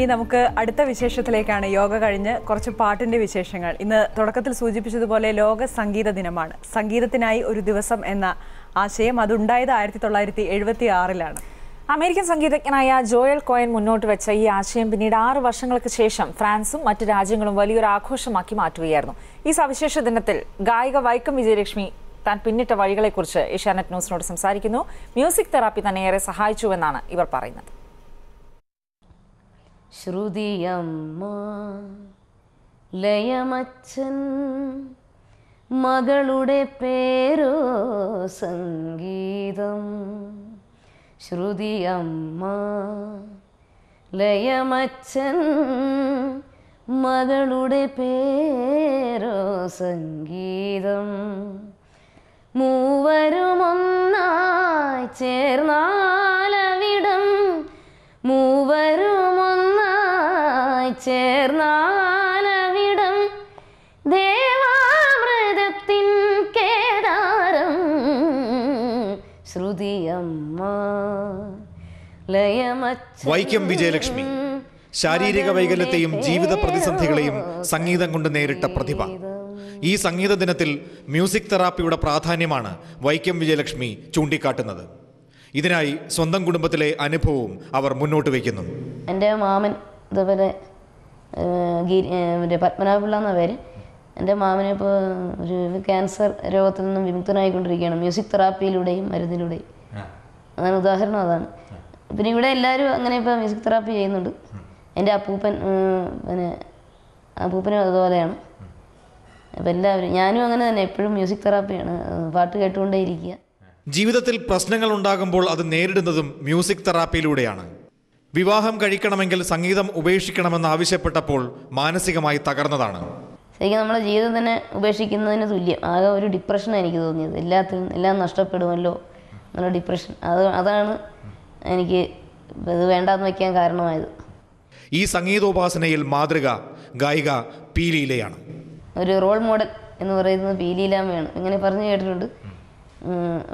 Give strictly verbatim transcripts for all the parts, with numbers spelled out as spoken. ഇനി നമുക്ക് അടുത്ത വിശേഷത്തിലേക്കാണ് യോഗ കഴിഞ്ഞ് കുറച്ച് പാട്ടിന്റെ വിശേഷങ്ങൾ. ഇന്ന് തുടക്കത്തിൽ സൂചിപ്പിച്ചതുപോലെ ലോക സംഗീത ദിനമാണ്. സംഗീതത്തിനായി ഒരു ദിവസം എന്ന ആശയം അതുണ്ടായത് ആയിരത്തി തൊള്ളായിരത്തി എഴുപത്തി ആറിലാണ്. അമേരിക്കൻ സംഗീതജ്ഞനായ ജോയൽ കോയൻ മുന്നോട്ട് വെച്ച ഈ ആശയം പിന്നീട് ആറ് വർഷങ്ങൾക്ക് ശേഷം ഫ്രാൻസും മറ്റ് രാജ്യങ്ങളും വലിയൊരു ആഘോഷമാക്കി മാറ്റുകയായിരുന്നു. ഈ സവിശേഷ ദിനത്തിൽ ഗായിക വൈക്കം വിജയലക്ഷ്മി താൻ പിന്നിട്ട വഴികളെക്കുറിച്ച് ഏഷ്യാനെറ്റ് ന്യൂസിനോട് സംസാരിക്കുന്നു. മ്യൂസിക് തെറാപ്പി തന്നെ ഏറെ സഹായിച്ചുവെന്നാണ് ഇവർ പറയുന്നത്. ശ്രുതിയമ്മ ലയമച്ചൻ മകളുടെ പേരോ സംഗീതം. ശ്രുതിയമ്മ ലയമച്ചൻ മകളുടെ പേരോ സംഗീതം. മൂവരുമൊന്നായി ചേർന്നാലവിടം, മൂവരുമൊന്നായി ചേർന്നാലവിടം, ദേവാമൃതത്തിൻ കേദാരം. ശ്രുതിയമ്മ ലയമച്ച. വൈക്കം വിജയലക്ഷ്മി ശാരീരിക വൈകല്യത്തെയും ജീവിത പ്രതിസന്ധികളെയും സംഗീതം കൊണ്ട് നേരിട്ട പ്രതിഭ. ഈ സംഗീത ദിനത്തിൽ മ്യൂസിക് തെറാപ്പിയുടെ പ്രാധാന്യമാണ് വൈക്കം വിജയലക്ഷ്മി ചൂണ്ടിക്കാട്ടുന്നത്. ഇതിനായി സ്വന്തം കുടുംബത്തിലെ അനുഭവവും അവർ മുന്നോട്ട് വയ്ക്കുന്നു. എൻ്റെ മാമൻ ഇതേപോലെ പത്മനാഭപിള്ള എന്ന പേര്, എൻ്റെ മാമനെ ഇപ്പോൾ ഒരു ക്യാൻസർ രോഗത്തിൽ നിന്നും വിമുക്തനായിക്കൊണ്ടിരിക്കുകയാണ് മ്യൂസിക് തെറാപ്പിയിലൂടെയും മരുന്നിലൂടെയും. അതാണ് ഉദാഹരണം. അതാണ് പിന്നെ ഇവിടെ എല്ലാവരും അങ്ങനെ ഇപ്പോൾ മ്യൂസിക് തെറാപ്പി ചെയ്യുന്നുണ്ട്. എൻ്റെ അപ്പൂപ്പൻ പിന്നെ അപ്പൂപ്പനും അതുപോലെയാണ്. അപ്പം എല്ലാവരും ഞാനും അങ്ങനെ തന്നെ എപ്പോഴും മ്യൂസിക് തെറാപ്പിയാണ്, പാട്ട് കേട്ടുകൊണ്ടേ ഇരിക്കുക. ജീവിതത്തിൽ പ്രശ്നങ്ങൾ ഉണ്ടാകുമ്പോൾ അത് നേരിടുന്നതും മ്യൂസിക് തെറാപ്പിയിലൂടെയാണ്. വിവാഹം കഴിക്കണമെങ്കിൽ സംഗീതം ഉപേക്ഷിക്കണമെന്ന് ആവശ്യപ്പെട്ടപ്പോൾ മാനസികമായി തകർന്നതാണ്. ശരിക്കും നമ്മളെ ജീവിതം തന്നെ ഉപേക്ഷിക്കുന്നതിന് തുല്യം. ആകെ ഒരു ഡിപ്രഷനാണ് എനിക്ക് തോന്നിയത്. എല്ലാത്തിനും എല്ലാം നഷ്ടപ്പെടുമല്ലോ എന്നുള്ള ഡിപ്രഷൻ. അത് അതാണ് എനിക്ക് ഇത് വേണ്ടാന്ന് വയ്ക്കാൻ കാരണമായത്. ഈ സംഗീതോപാസനയിൽ മാതൃക ഗായിക പി ലീലയാണ്. ഒരു റോൾ മോഡൽ എന്ന് പറയുന്നത് പി ലീലാമ്മയാണ്. ഇങ്ങനെ പറഞ്ഞു കേട്ടിട്ടുണ്ട്.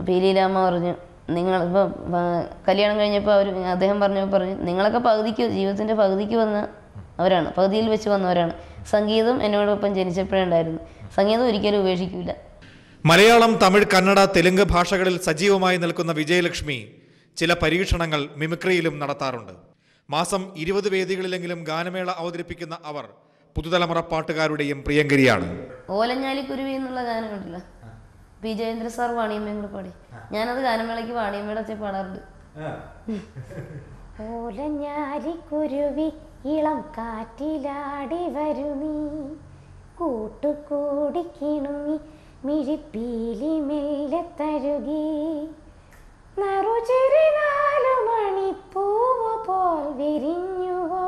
പി ലീലാമ്മ പറഞ്ഞു, നിങ്ങൾ ഇപ്പോൾ കല്യാണം കഴിഞ്ഞപ്പോൾ അവർ അദ്ദേഹം പറഞ്ഞപ്പോൾ പറഞ്ഞു, നിങ്ങളൊക്കെ പകുതിക്ക് ജീവിതത്തിൻ്റെ പകുതിക്ക് വന്ന അവരാണ്, പകുതിയിൽ വെച്ച് വന്നവരാണ്. സംഗീതം എന്നോടൊപ്പം ജനിച്ചപ്പോഴുണ്ടായിരുന്നു. സംഗീതം ഒരിക്കലും ഉപേക്ഷിക്കില്ല. മലയാളം, തമിഴ്, കന്നഡ, തെലുങ്ക് ഭാഷകളിൽ സജീവമായി നിൽക്കുന്ന വിജയലക്ഷ്മി ചില പരീക്ഷണങ്ങൾ മിമിക്രിയിലും നടത്താറുണ്ട്. മാസം ഇരുപത് വേദികളിലെങ്കിലും ഗാനമേള അവതരിപ്പിക്കുന്ന അവർ പുതുതലമുറ പാട്ടുകാരുടെയും പ്രിയങ്കരിയാണ്. ഓലഞ്ഞാലിക്കുരുവി എന്നുള്ള ഗാനം കേട്ടില്ല? പി ജയേന്ദ്ര സാർ വാണിയമ്മയും കൂടെ പാടി. ഞാനത് ഗാനമേളയ്ക്ക് വാണിയമ്മയുടെ ഒച്ച പാടാറുണ്ട്. ഓലഞ്ഞാലിക്കുരുവി ഇളം കാറ്റിലാടി വരുമീ, കൂട്ടുകൂടി കിണുങ്ങി മിഴിപ്പീലി മെല്ലെ തരുകി, നറുചിരി നാലു മണിപ്പൂവ് പോൽ വിരിഞ്ഞുവോ,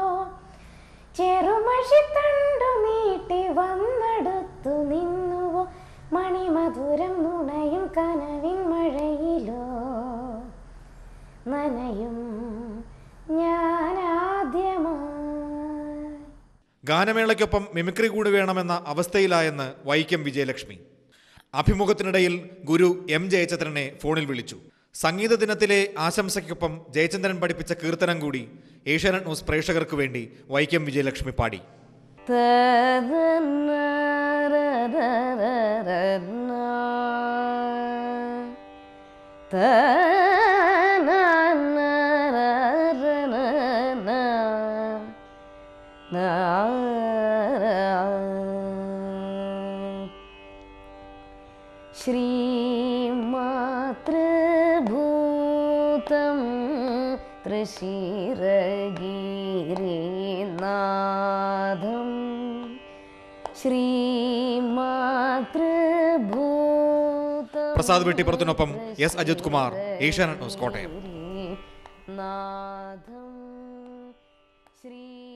ചെറുമഷി തണ്ടു നീട്ടി വന്നെടുത്തു നിന്നുവോ, മണിമധുരം നുണയും കനവിൻ മഴയിലോ, നനയും ഞാനാദ്യമായി. ഗാനമേളയ്ക്കൊപ്പം മിമിക്രി കൂടി വേണമെന്ന അവസ്ഥയിലായെന്ന് വൈക്കം വിജയലക്ഷ്മി. അഭിമുഖത്തിനിടയിൽ ഗുരു എം ജയചന്ദ്രനെ ഫോണിൽ വിളിച്ചു. സംഗീത ദിനത്തിലെ ആശംസയ്ക്കൊപ്പം ജയചന്ദ്രൻ പഠിപ്പിച്ച കീർത്തനം കൂടി ഏഷ്യാനെറ്റ് ന്യൂസ് പ്രേക്ഷകർക്ക് വേണ്ടി വൈക്കം വിജയലക്ഷ്മി പാടി. ശ്രീ ശിരഗിരിനാഥം ശ്രീമാതൃഭൂതം. പ്രസാദ് വെട്ടിപ്പുറത്തിനൊപ്പം എസ് അജിത് കുമാർ, ഏഷ്യാനെറ്റ് ന്യൂസ്, കോട്ടയം.